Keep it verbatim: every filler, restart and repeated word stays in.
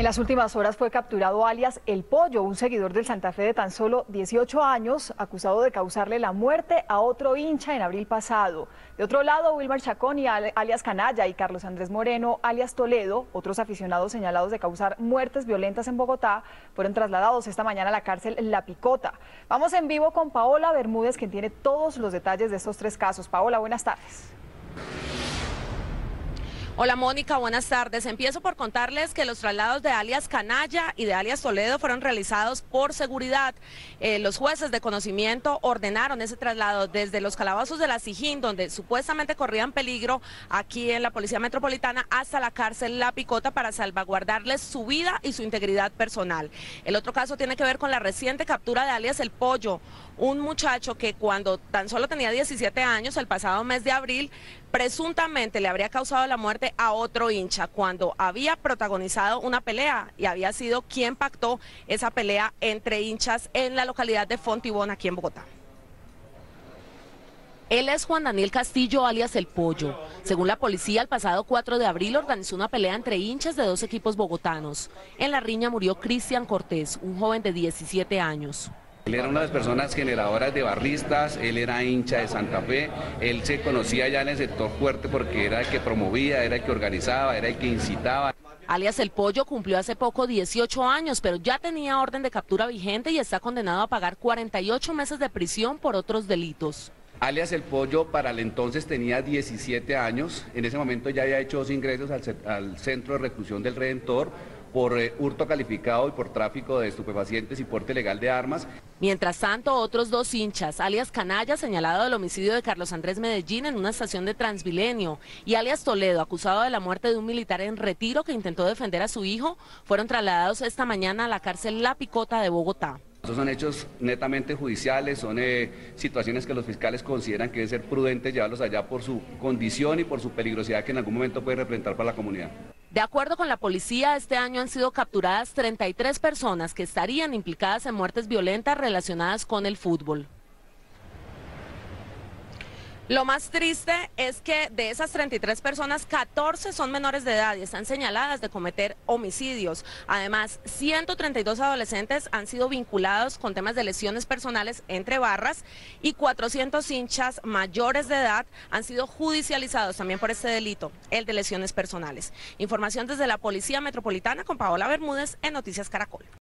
En las últimas horas fue capturado alias El Pollo, un seguidor del Santa Fe de tan solo dieciocho años, acusado de causarle la muerte a otro hincha en abril pasado. De otro lado, Wilmar Chacón, y alias Canalla, y Carlos Andrés Moreno, alias Toledo, otros aficionados señalados de causar muertes violentas en Bogotá, fueron trasladados esta mañana a la cárcel La Picota. Vamos en vivo con Paola Bermúdez, quien tiene todos los detalles de estos tres casos. Paola, buenas tardes. Hola Mónica, buenas tardes. Empiezo por contarles que los traslados de alias Canalla y de alias Toledo fueron realizados por seguridad. Eh, los jueces de conocimiento ordenaron ese traslado desde los calabozos de la Sijín, donde supuestamente corrían peligro aquí en la Policía Metropolitana, hasta la cárcel La Picota para salvaguardarles su vida y su integridad personal. El otro caso tiene que ver con la reciente captura de alias El Pollo, un muchacho que cuando tan solo tenía diecisiete años, el pasado mes de abril, presuntamente le habría causado la muerte a otro hincha cuando había protagonizado una pelea y había sido quien pactó esa pelea entre hinchas en la localidad de Fontibón, aquí en Bogotá. Él es Juan Daniel Castillo, alias El Pollo. Según la policía, el pasado cuatro de abril organizó una pelea entre hinchas de dos equipos bogotanos. En la riña murió Cristian Cortés, un joven de diecisiete años. Él era una de las personas generadoras de barristas, él era hincha de Santa Fe, él se conocía ya en el sector fuerte porque era el que promovía, era el que organizaba, era el que incitaba. Alias El Pollo cumplió hace poco dieciocho años, pero ya tenía orden de captura vigente y está condenado a pagar cuarenta y ocho meses de prisión por otros delitos. Alias El Pollo para el entonces tenía diecisiete años, en ese momento ya había hecho dos ingresos al, al centro de reclusión del Redentor, por eh, hurto calificado y por tráfico de estupefacientes y porte ilegal de armas. Mientras tanto, otros dos hinchas, alias Canalla, señalado del homicidio de Carlos Andrés Medellín en una estación de Transmilenio, y alias Toledo, acusado de la muerte de un militar en retiro que intentó defender a su hijo, fueron trasladados esta mañana a la cárcel La Picota de Bogotá. Estos son hechos netamente judiciales, son eh, situaciones que los fiscales consideran que debe ser prudente llevarlos allá por su condición y por su peligrosidad que en algún momento puede representar para la comunidad. De acuerdo con la policía, este año han sido capturadas treinta y tres personas que estarían implicadas en muertes violentas relacionadas con el fútbol. Lo más triste es que de esas treinta y tres personas, catorce son menores de edad y están señaladas de cometer homicidios. Además, ciento treinta y dos adolescentes han sido vinculados con temas de lesiones personales entre barras y cuatrocientos hinchas mayores de edad han sido judicializados también por este delito, el de lesiones personales. Información desde la Policía Metropolitana con Paola Bermúdez en Noticias Caracol.